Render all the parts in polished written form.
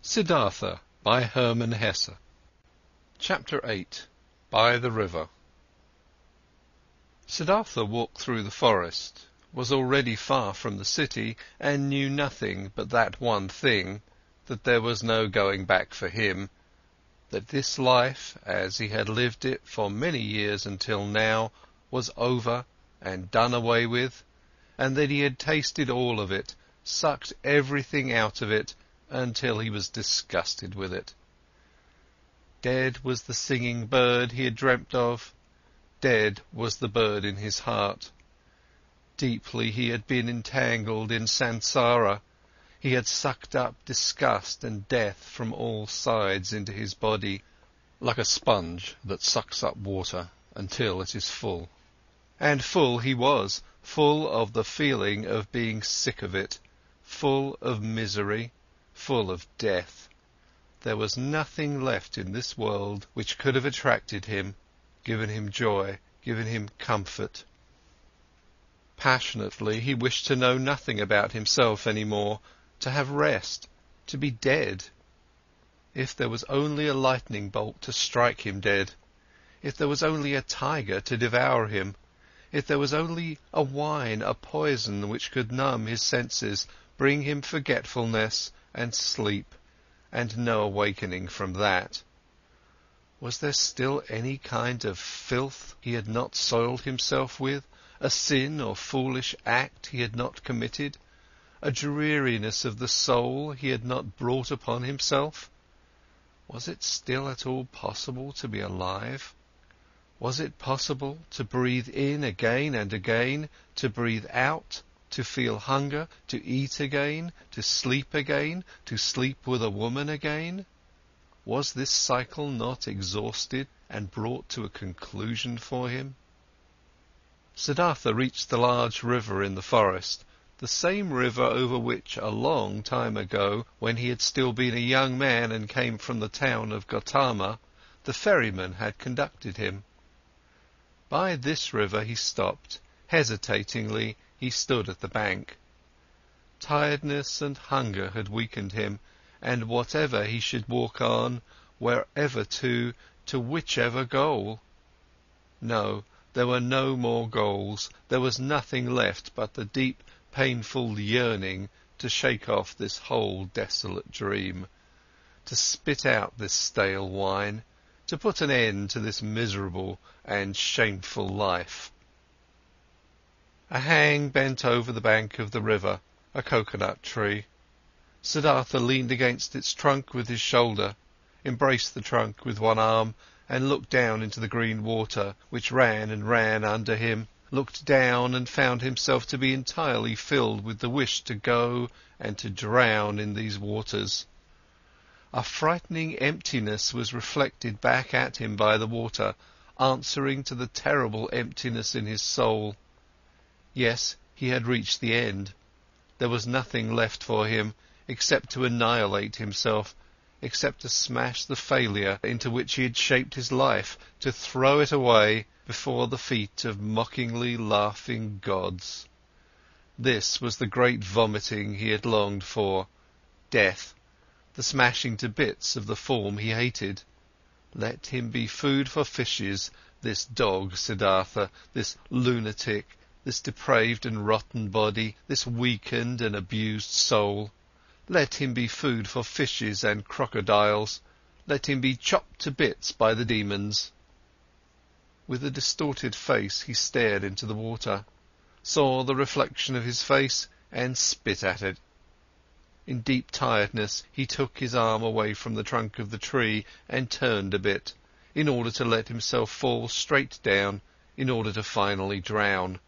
Siddhartha by Hermann Hesse. Chapter 8. By the River. Siddhartha walked through the forest, was already far from the city, and knew nothing but that one thing, that there was no going back for him, that this life, as he had lived it for many years until now, was over and done away with, and that he had tasted all of it, sucked everything out of it, until he was disgusted with it. Dead was the singing bird he had dreamt of, dead was the bird in his heart. Deeply he had been entangled in samsara, he had sucked up disgust and death from all sides into his body, like a sponge that sucks up water until it is full. And full he was, full of the feeling of being sick of it, full of misery, full of death. There was nothing left in this world which could have attracted him, given him joy, given him comfort. Passionately he wished to know nothing about himself any more, to have rest, to be dead. If there was only a lightning bolt to strike him dead, if there was only a tiger to devour him, if there was only a wine, a poison which could numb his senses, bring him forgetfulness, and sleep, and no awakening from that. Was there still any kind of filth he had not soiled himself with, a sin or foolish act he had not committed, a dreariness of the soul he had not brought upon himself? Was it still at all possible to be alive? Was it possible to breathe in again and again, to breathe out, to feel hunger, to eat again, to sleep with a woman again? Was this cycle not exhausted and brought to a conclusion for him? Siddhartha reached the large river in the forest, the same river over which a long time ago, when he had still been a young man and came from the town of Gotama, the ferryman had conducted him. By this river he stopped, hesitatingly. He stood at the bank. Tiredness and hunger had weakened him, and whatever he should walk on, wherever to whichever goal. No, there were no more goals, there was nothing left but the deep, painful yearning to shake off this whole desolate dream, to spit out this stale wine, to put an end to this miserable and shameful life. A hang bent over the bank of the river, a coconut tree. Siddhartha leaned against its trunk with his shoulder, embraced the trunk with one arm, and looked down into the green water, which ran and ran under him, looked down and found himself to be entirely filled with the wish to go and to drown in these waters. A frightening emptiness was reflected back at him by the water, answering to the terrible emptiness in his soul. Yes, he had reached the end. There was nothing left for him except to annihilate himself, except to smash the failure into which he had shaped his life, to throw it away before the feet of mockingly laughing gods. This was the great vomiting he had longed for, death, the smashing to bits of the form he hated. Let him be food for fishes, this dog Siddhartha, this lunatic, this depraved and rotten body, this weakened and abused soul. Let him be food for fishes and crocodiles. Let him be chopped to bits by the demons. With a distorted face he stared into the water, saw the reflection of his face, and spit at it. In deep tiredness he took his arm away from the trunk of the tree and turned a bit, in order to let himself fall straight down, in order to finally drown.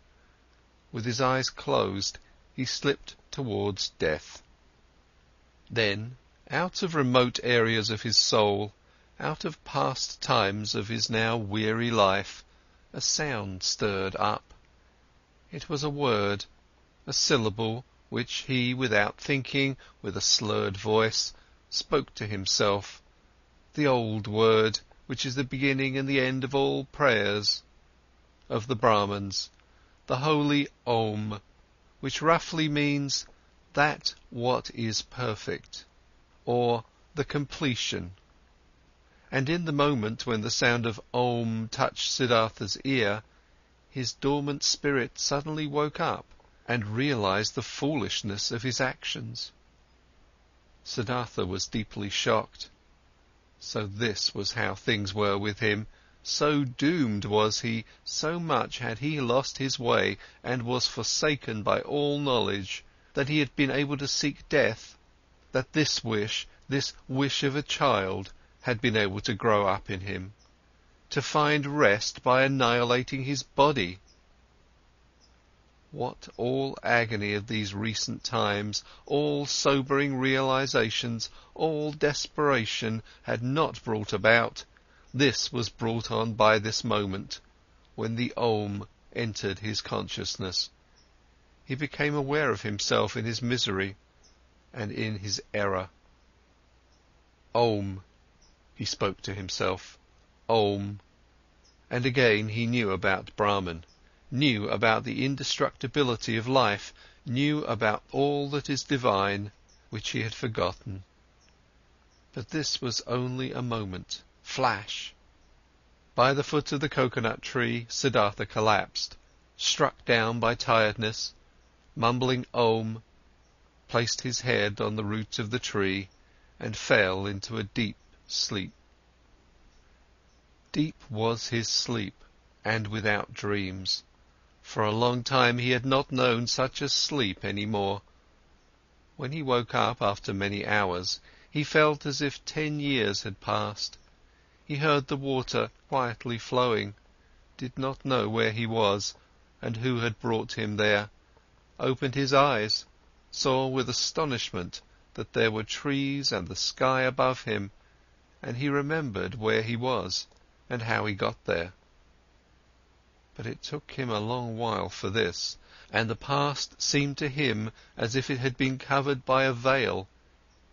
With his eyes closed, he slipped towards death. Then, out of remote areas of his soul, out of past times of his now weary life, a sound stirred up. It was a word, a syllable, which he, without thinking, with a slurred voice, spoke to himself, the old word, which is the beginning and the end of all prayers, of the Brahmins, the holy Om, which roughly means that what is perfect, or the completion. And in the moment when the sound of Om touched Siddhartha's ear, his dormant spirit suddenly woke up and realized the foolishness of his actions. Siddhartha was deeply shocked. So this was how things were with him, so doomed was he, so much had he lost his way and was forsaken by all knowledge, that he had been able to seek death, that this wish of a child, had been able to grow up in him, to find rest by annihilating his body. What all agony of these recent times, all sobering realizations, all desperation had not brought about, this was brought on by this moment, when the Om entered his consciousness. He became aware of himself in his misery and in his error. Om, he spoke to himself, Om. And again he knew about Brahman, knew about the indestructibility of life, knew about all that is divine, which he had forgotten. But this was only a moment, flash. By the foot of the coconut tree, Siddhartha collapsed, struck down by tiredness, mumbling Om, placed his head on the root of the tree, and fell into a deep sleep. Deep was his sleep, and without dreams. For a long time he had not known such a sleep any more. When he woke up after many hours, he felt as if 10 years had passed. He heard the water quietly flowing, did not know where he was, and who had brought him there, opened his eyes, saw with astonishment that there were trees and the sky above him, and he remembered where he was and how he got there. But it took him a long while for this, and the past seemed to him as if it had been covered by a veil,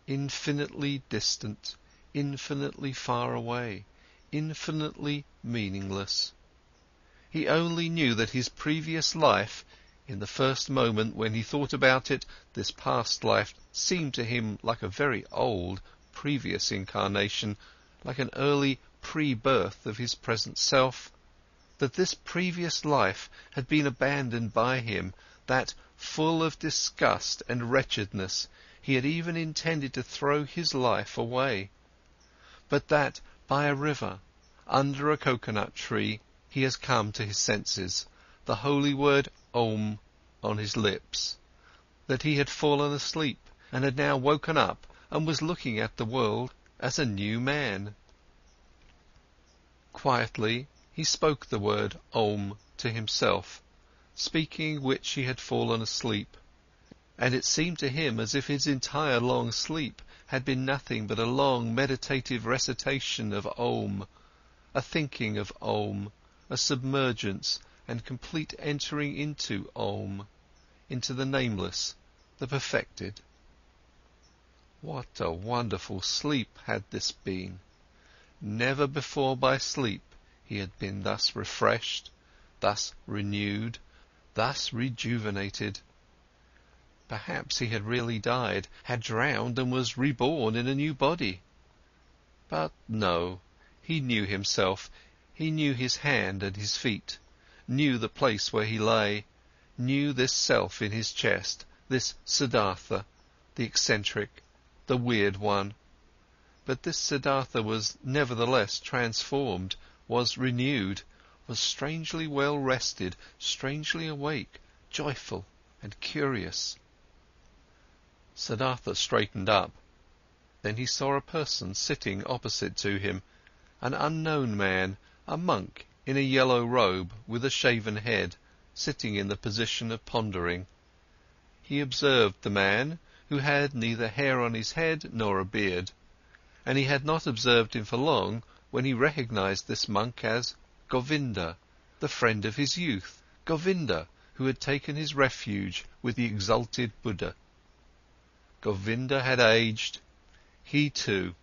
infinitely distant, infinitely far away, infinitely meaningless. He only knew that his previous life, in the first moment when he thought about it, this past life seemed to him like a very old, previous incarnation, like an early pre-birth of his present self, that this previous life had been abandoned by him, that, full of disgust and wretchedness, he had even intended to throw his life away, but that, by a river, under a coconut tree, he has come to his senses, the holy word Om on his lips, that he had fallen asleep and had now woken up and was looking at the world as a new man. Quietly he spoke the word Om to himself, speaking which he had fallen asleep, and it seemed to him as if his entire long sleep had been nothing but a long meditative recitation of Om, a thinking of Om, a submergence and complete entering into Om, into the nameless, the perfected. What a wonderful sleep had this been! Never before by sleep he had been thus refreshed, thus renewed, thus rejuvenated. Perhaps he had really died, had drowned and was reborn in a new body. But no, he knew himself, he knew his hand and his feet, knew the place where he lay, knew this self in his chest, this Siddhartha, the eccentric, the weird one. But this Siddhartha was nevertheless transformed, was renewed, was strangely well rested, strangely awake, joyful and curious. Siddhartha straightened up. Then he saw a person sitting opposite to him, an unknown man, a monk in a yellow robe with a shaven head, sitting in the position of pondering. He observed the man, who had neither hair on his head nor a beard, and he had not observed him for long when he recognised this monk as Govinda, the friend of his youth, Govinda, who had taken his refuge with the exalted Buddha. Govinda had aged, he too,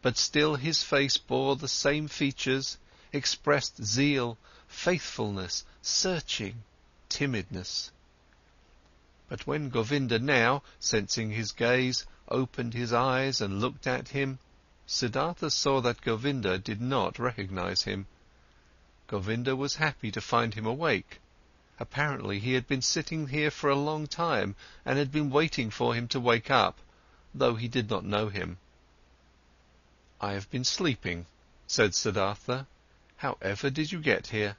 but still his face bore the same features, expressed zeal, faithfulness, searching, timidness. But when Govinda now, sensing his gaze, opened his eyes and looked at him, Siddhartha saw that Govinda did not recognize him. Govinda was happy to find him awake. Apparently he had been sitting here for a long time and had been waiting for him to wake up, though he did not know him. "I have been sleeping," said Siddhartha. "However did you get here?"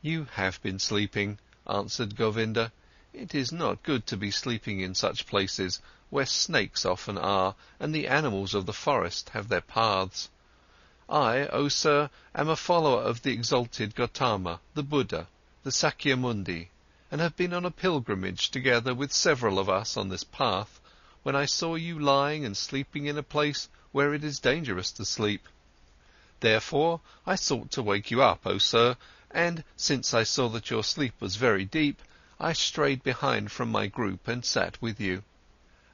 "You have been sleeping," answered Govinda. "It is not good to be sleeping in such places, where snakes often are, and the animals of the forest have their paths. I, O sir, am a follower of the exalted Gotama, the Buddha, the Sakya Mundi, and have been on a pilgrimage together with several of us on this path, when I saw you lying and sleeping in a place where it is dangerous to sleep. Therefore I sought to wake you up, O sir, and, since I saw that your sleep was very deep, I strayed behind from my group and sat with you.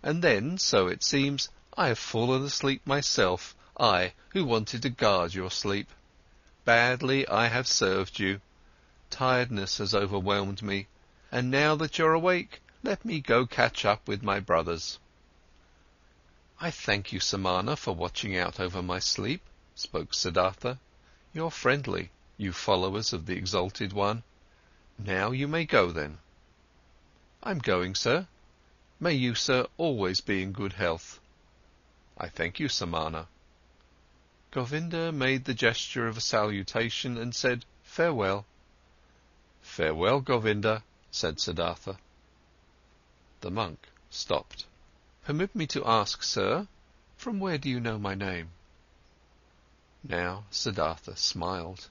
And then, so it seems, I have fallen asleep myself, I, who wanted to guard your sleep. Badly I have served you. Tiredness has overwhelmed me, and now that you're awake, let me go catch up with my brothers." "I thank you, Samana, for watching out over my sleep," spoke Siddhartha. "You're friendly, you followers of the Exalted One. Now you may go then." "I'm going, sir. May you, sir, always be in good health." "I thank you, Samana." Govinda made the gesture of a salutation and said, "Farewell." "Farewell, Govinda," said Siddhartha. The monk stopped. "Permit me to ask, sir, from where do you know my name?" Now Siddhartha smiled.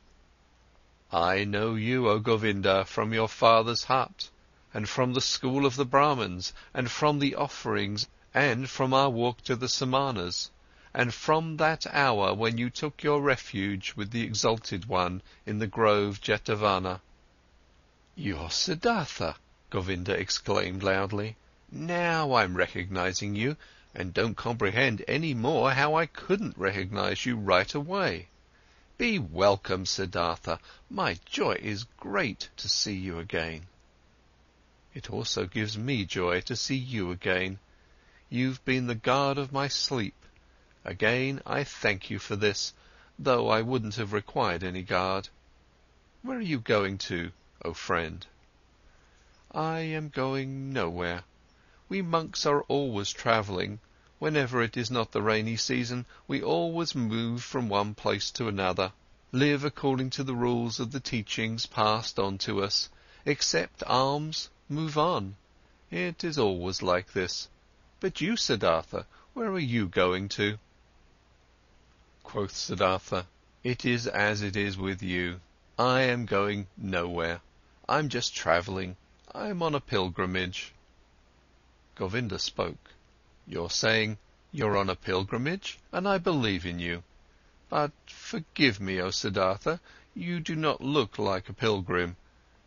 "I know you, O Govinda, from your father's hut, and from the school of the Brahmins, and from the offerings, and from our walk to the Samanas, and from that hour when you took your refuge with the Exalted One in the grove Jetavana." "You're Siddhartha!" Govinda exclaimed loudly. "Now I'm recognizing you, and don't comprehend any more how I couldn't recognize you right away. Be welcome, Siddhartha. My joy is great to see you again." "It also gives me joy to see you again. You've been the guard of my sleep. Again I thank you for this, though I wouldn't have required any guard. Where are you going to, O friend?" "I am going nowhere. We monks are always travelling. Whenever it is not the rainy season, we always move from one place to another, live according to the rules of the teachings passed on to us, accept alms, move on. It is always like this. But you, Siddhartha, where are you going to?" Quoth Siddhartha, "It is as it is with you. I am going nowhere. I'm just travelling. I'm on a pilgrimage." Govinda spoke. "You're saying, you're on a pilgrimage, and I believe in you. But forgive me, O Siddhartha, you do not look like a pilgrim.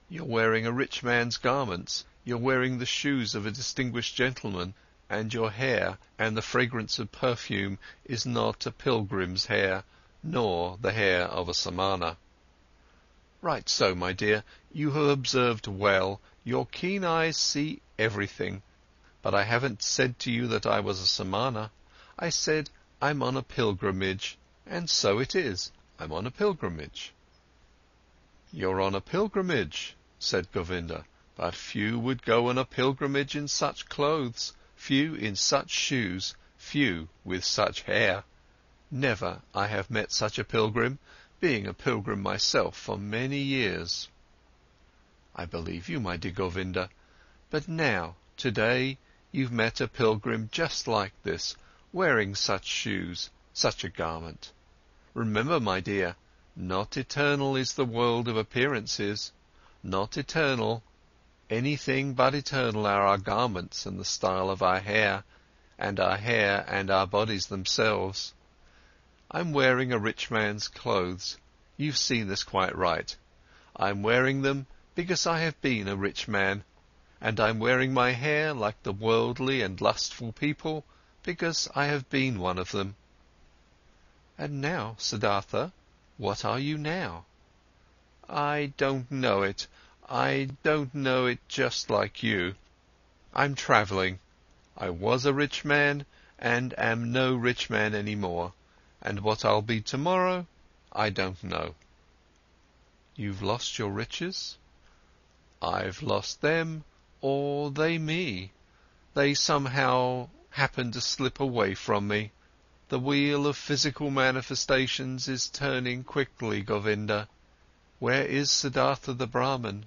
You're wearing a rich man's garments, you're wearing the shoes of a distinguished gentleman, and your hair and the fragrance of perfume is not a pilgrim's hair, nor the hair of a Samana." "Right so, my dear, you have observed well, your keen eyes see everything. But I haven't said to you that I was a Samana. I said, I'm on a pilgrimage, and so it is, I'm on a pilgrimage." "You're on a pilgrimage," said Govinda, "but few would go on a pilgrimage in such clothes, few in such shoes, few with such hair. Never I have met such a pilgrim, being a pilgrim myself for many years." "I believe you, my dear Govinda, but now, today, you've met a pilgrim just like this, wearing such shoes, such a garment. Remember, my dear, not eternal is the world of appearances, not eternal. Anything but eternal are our garments and the style of our hair, and our hair and our bodies themselves. I'm wearing a rich man's clothes. You've seen this quite right. I'm wearing them because I have been a rich man, and I'm wearing my hair like the worldly and lustful people because I have been one of them." "And now, Siddhartha, what are you now?" "I don't know it. I don't know it just like you. I'm travelling. I was a rich man and am no rich man any more. and what I'll be tomorrow, I don't know. You've lost your riches? I've lost them, or they me. They somehow happen to slip away from me. The wheel of physical manifestations is turning quickly, Govinda. Where is Siddhartha the Brahman?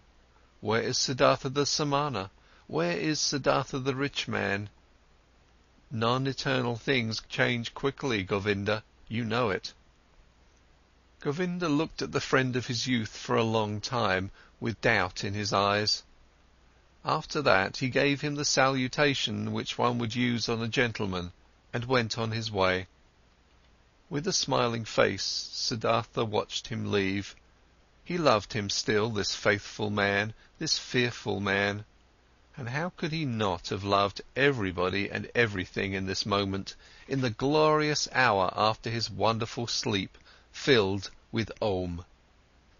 Where is Siddhartha the Samana? Where is Siddhartha the rich man? Non-eternal things change quickly, Govinda. You know it. Govinda looked at the friend of his youth for a long time, with doubt in his eyes. After that he gave him the salutation which one would use on a gentleman, and went on his way. With a smiling face, Siddhartha watched him leave. He loved him still, this faithful man, this fearful man. And how could he not have loved everybody and everything in this moment, in the glorious hour after his wonderful sleep, filled with Om,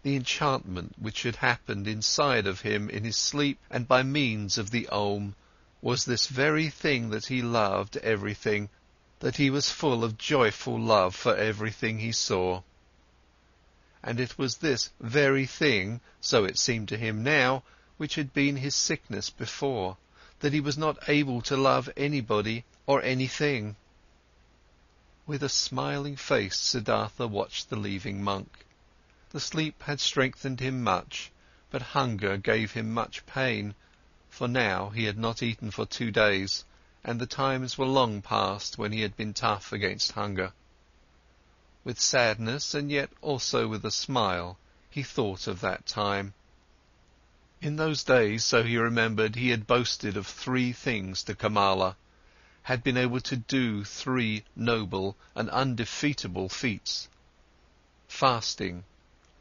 the enchantment which had happened inside of him in his sleep and by means of the Om, was this very thing that he loved everything, that he was full of joyful love for everything he saw. And it was this very thing, so it seemed to him now, which had been his sickness before, that he was not able to love anybody or anything. With a smiling face Siddhartha watched the leaving monk. The sleep had strengthened him much, but hunger gave him much pain, for now he had not eaten for 2 days, and the times were long past when he had been tough against hunger. With sadness, and yet also with a smile, he thought of that time. In those days, so he remembered, he had boasted of 3 things to Kamala, had been able to do 3 noble and undefeatable feats: fasting,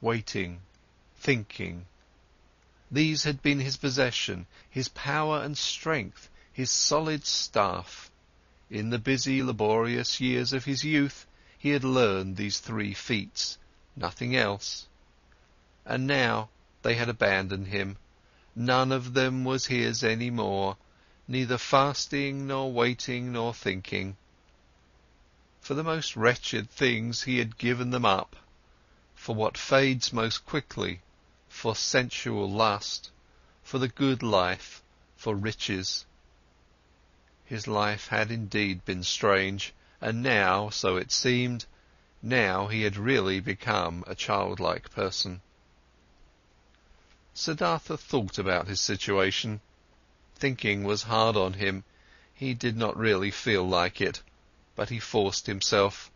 waiting, thinking. These had been his possession, his power and strength, his solid staff. In the busy, laborious years of his youth, he had learned these 3 feats, nothing else. And now they had abandoned him. None of them was his any more, neither fasting nor waiting nor thinking. For the most wretched things he had given them up, for what fades most quickly, for sensual lust, for the good life, for riches. His life had indeed been strange, and now, so it seemed, now he had really become a childlike person. Siddhartha thought about his situation. Thinking was hard on him. He did not really feel like it, but he forced himself.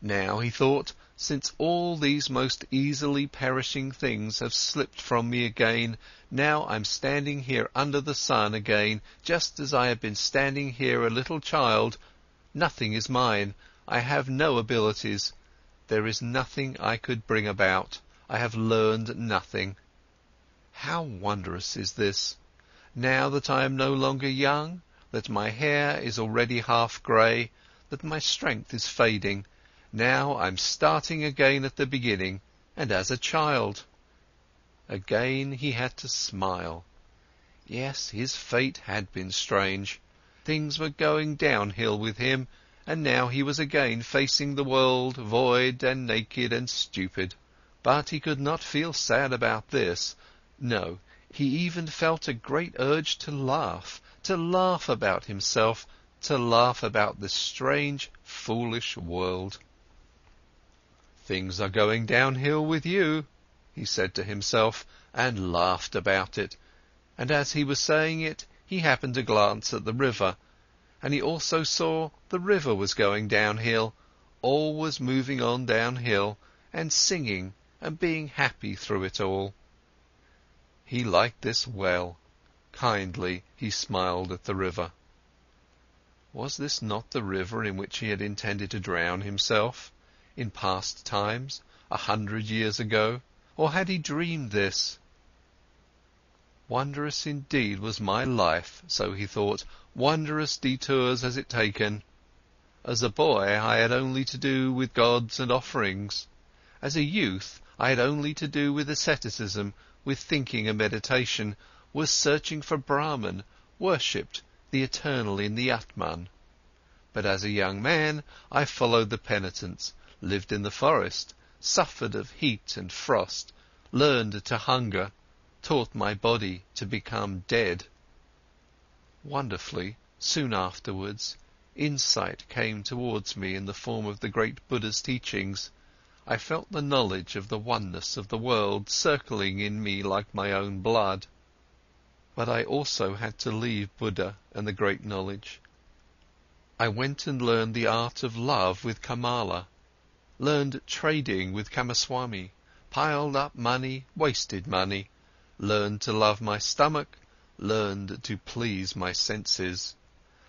Now, he thought, since all these most easily perishing things have slipped from me again, now I'm standing here under the sun again, just as I have been standing here a little child. Nothing is mine. I have no abilities. There is nothing I could bring about. I have learned nothing. How wondrous is this! Now that I am no longer young, that my hair is already half grey, that my strength is fading, now I'm starting again at the beginning, and as a child. Again he had to smile. Yes, his fate had been strange. Things were going downhill with him, and now he was again facing the world, void and naked and stupid. But he could not feel sad about this. No, he even felt a great urge to laugh about himself, to laugh about this strange, foolish world. Things are going downhill with you, he said to himself, and laughed about it. And as he was saying it, he happened to glance at the river, and he also saw the river was going downhill, all was moving on downhill, and singing and being happy through it all. He liked this well. Kindly he smiled at the river. Was this not the river in which he had intended to drown himself, in past times, 100 years ago, or had he dreamed this? Wondrous indeed was my life, so he thought, wondrous detours has it taken. As a boy I had only to do with gods and offerings. As a youth I had only to do with asceticism, with thinking and meditation, was searching for Brahman, worshipped, the eternal in the Atman. But as a young man I followed the penitents, lived in the forest, suffered of heat and frost, learned to hunger, taught my body to become dead. Wonderfully, soon afterwards, insight came towards me in the form of the great Buddha's teachings. I felt the knowledge of the oneness of the world circling in me like my own blood. But I also had to leave Buddha and the great knowledge. I went and learned the art of love with Kamala, learned trading with Kamaswami, piled up money, wasted money, learned to love my stomach, learned to please my senses.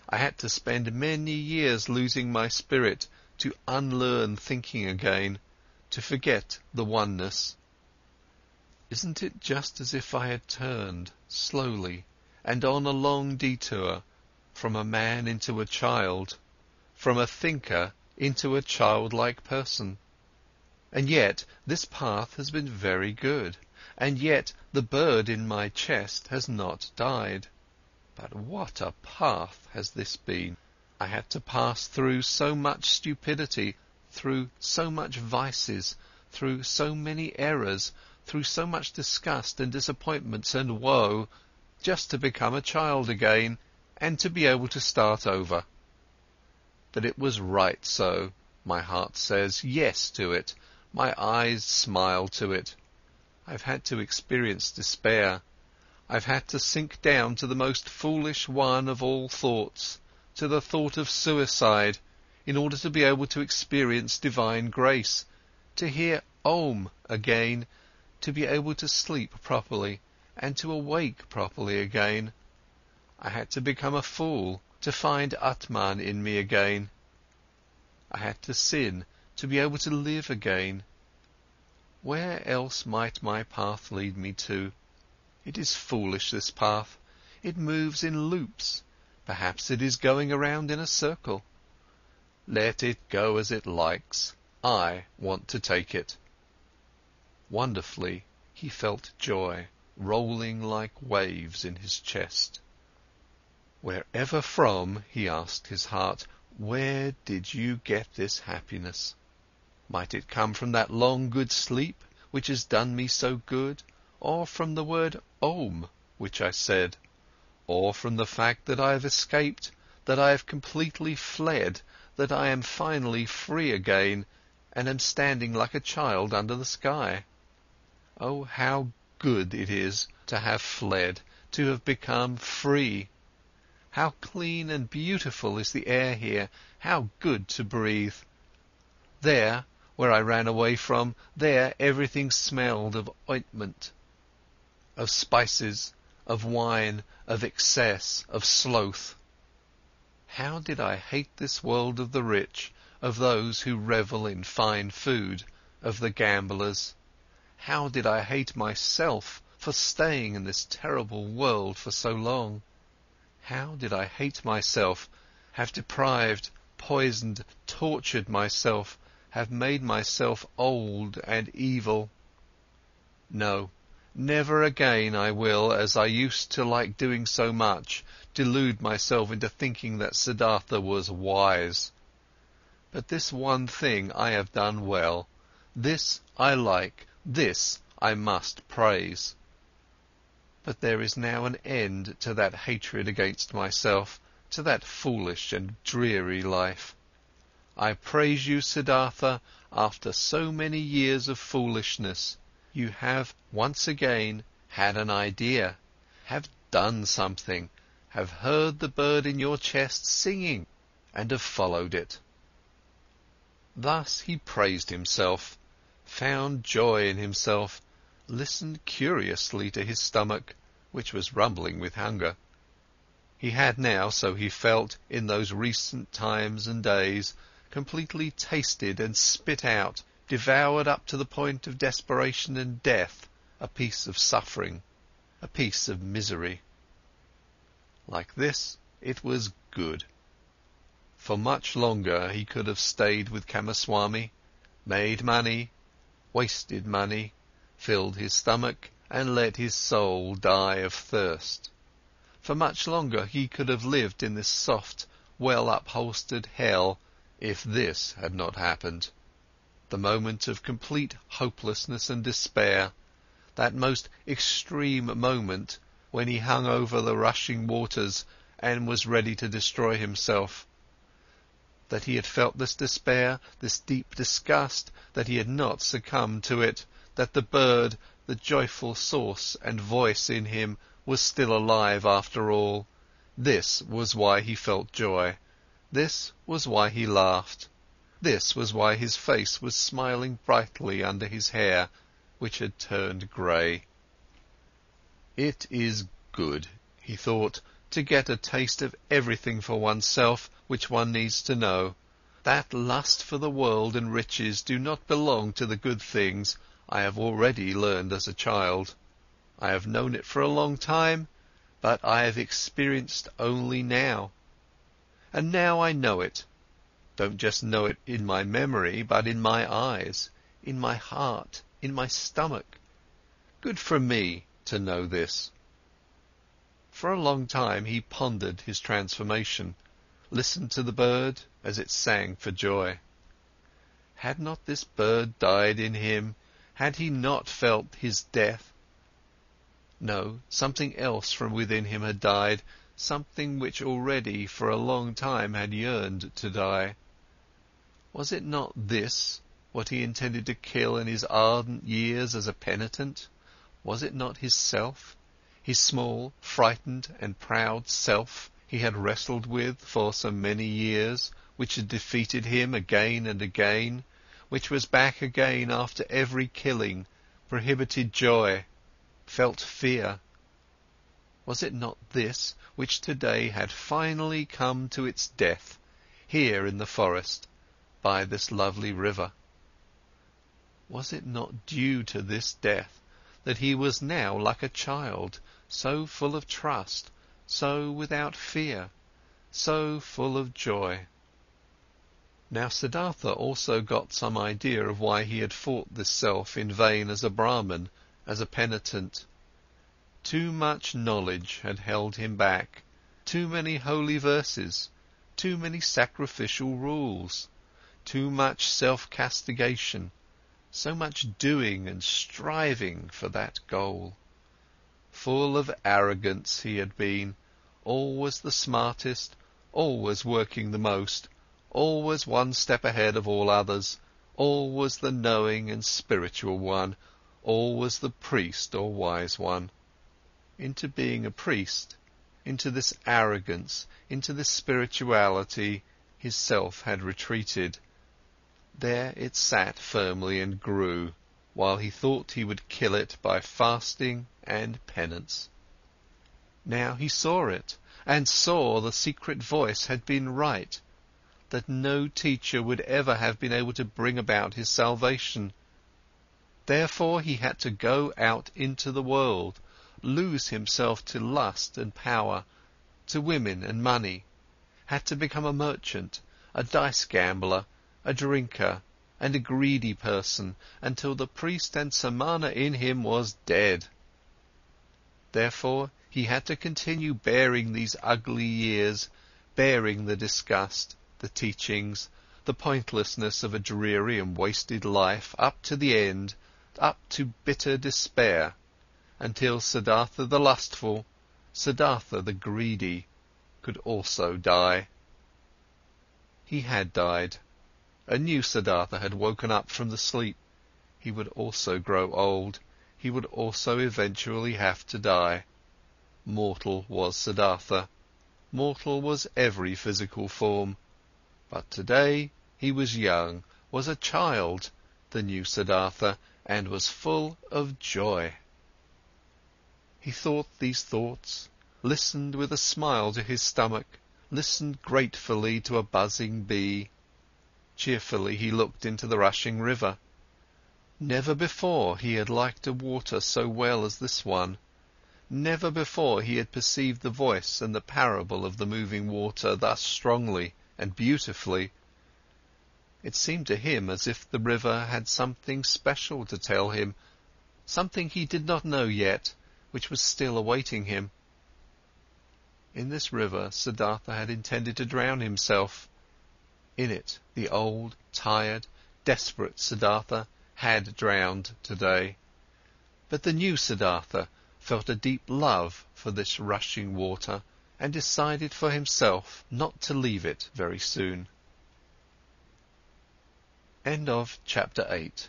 I had to spend many years losing my spirit, to unlearn thinking again, to forget the oneness. Isn't it just as if I had turned, slowly, and on a long detour, from a man into a child, from a thinker into a childlike person? And yet this path has been very good, and yet the bird in my chest has not died. But what a path has this been! I had to pass through so much stupidity, through so much vices, through so many errors, through so much disgust and disappointments and woe, just to become a child again, and to be able to start over. But it was right so. My heart says yes to it. My eyes smile to it. I've had to experience despair. I've had to sink down to the most foolish one of all thoughts, to the thought of suicide, in order to be able to experience divine grace, to hear Om again, to be able to sleep properly, and to awake properly again. I had to become a fool, to find Atman in me again. I had to sin, to be able to live again. Where else might my path lead me to? It is foolish, this path. It moves in loops. Perhaps it is going around in a circle. Let it go as it likes. I want to take it. Wonderfully, he felt joy rolling like waves in his chest. Wherever from, he asked his heart, where did you get this happiness? Might it come from that long good sleep which has done me so good, or from the word Om which I said? Or from the fact that I have escaped, that I have completely fled, that I am finally free again, and am standing like a child under the sky? Oh, how good it is to have fled, to have become free! How clean and beautiful is the air here, how good to breathe! There, where I ran away from, there everything smelled of ointment, of spices, of wine, of excess, of sloth. How did I hate this world of the rich, of those who revel in fine food, of the gamblers! How did I hate myself for staying in this terrible world for so long! How did I hate myself, have deprived, poisoned, tortured myself, have made myself old and evil! No, never again I will, as I used to like doing so much, delude myself into thinking that Siddhartha was wise. But this one thing I have done well, this I like, this I must praise. But there is now an end to that hatred against myself, to that foolish and dreary life. I praise you, Siddhartha, after so many years of foolishness. You have once again had an idea, have done something, have heard the bird in your chest singing, and have followed it. Thus he praised himself, found joy in himself, listened curiously to his stomach, which was rumbling with hunger. He had now, so he felt, in those recent times and days, completely tasted and spit out, devoured up to the point of desperation and death, a piece of suffering, a piece of misery. Like this it was good. For much longer he could have stayed with Kamaswami, made money, wasted money, filled his stomach, and let his soul die of thirst. For much longer he could have lived in this soft, well-upholstered hell if this had not happened. The moment of complete hopelessness and despair, that most extreme moment when he hung over the rushing waters and was ready to destroy himself. That he had felt this despair, this deep disgust, that he had not succumbed to it, that the bird, the joyful source and voice in him, was still alive after all. This was why he felt joy. This was why he laughed. This was why his face was smiling brightly under his hair, which had turned grey. It is good, he thought, to get a taste of everything for oneself which one needs to know. That lust for the world and riches do not belong to the good things I have already learned as a child. I have known it for a long time, but I have experienced only now. And now I know it. Don't just know it in my memory, but in my eyes, in my heart, in my stomach. Good for me to know this. For a long time he pondered his transformation, listened to the bird as it sang for joy. Had not this bird died in him? Had he not felt his death? No, something else from within him had died, something which already for a long time had yearned to die. Was it not this, what he intended to kill in his ardent years as a penitent? Was it not his self? His small, frightened and proud self he had wrestled with for so many years, which had defeated him again and again, which was back again after every killing, prohibited joy, felt fear. Was it not this which today had finally come to its death, here in the forest, by this lovely river? Was it not due to this death that he was now like a child, so full of trust, so without fear, so full of joy? Now Siddhartha also got some idea of why he had fought this self in vain as a Brahmin, as a penitent. Too much knowledge had held him back, too many holy verses, too many sacrificial rules, too much self-castigation, so much doing and striving for that goal. Full of arrogance he had been, always the smartest, always working the most, always one step ahead of all others, always the knowing and spiritual one, always the priest or wise one. Into being a priest, into this arrogance, into this spirituality, his self had retreated. There it sat firmly and grew, while he thought he would kill it by fasting and penance. Now he saw it, and saw the secret voice had been right, that no teacher would ever have been able to bring about his salvation. Therefore he had to go out into the world, lose himself to lust and power, to women and money, had to become a merchant, a dice-gambler, a drinker and a greedy person, until the priest and Samana in him was dead. Therefore he had to continue bearing these ugly years, bearing the disgust, the teachings, the pointlessness of a dreary and wasted life, up to the end, up to bitter despair, until Siddhartha the lustful, Siddhartha the greedy, could also die. He had died. A new Siddhartha had woken up from the sleep. He would also grow old. He would also eventually have to die. Mortal was Siddhartha. Mortal was every physical form. But today he was young, was a child, the new Siddhartha, and was full of joy. He thought these thoughts, listened with a smile to his stomach, listened gratefully to a buzzing bee. Cheerfully he looked into the rushing river. Never before he had liked a water so well as this one. Never before he had perceived the voice and the parable of the moving water thus strongly and beautifully. It seemed to him as if the river had something special to tell him, something he did not know yet, which was still awaiting him. In this river, Siddhartha had intended to drown himself. In it, the old, tired, desperate Siddhartha had drowned today. But the new Siddhartha felt a deep love for this rushing water and decided for himself not to leave it very soon. End of chapter 8.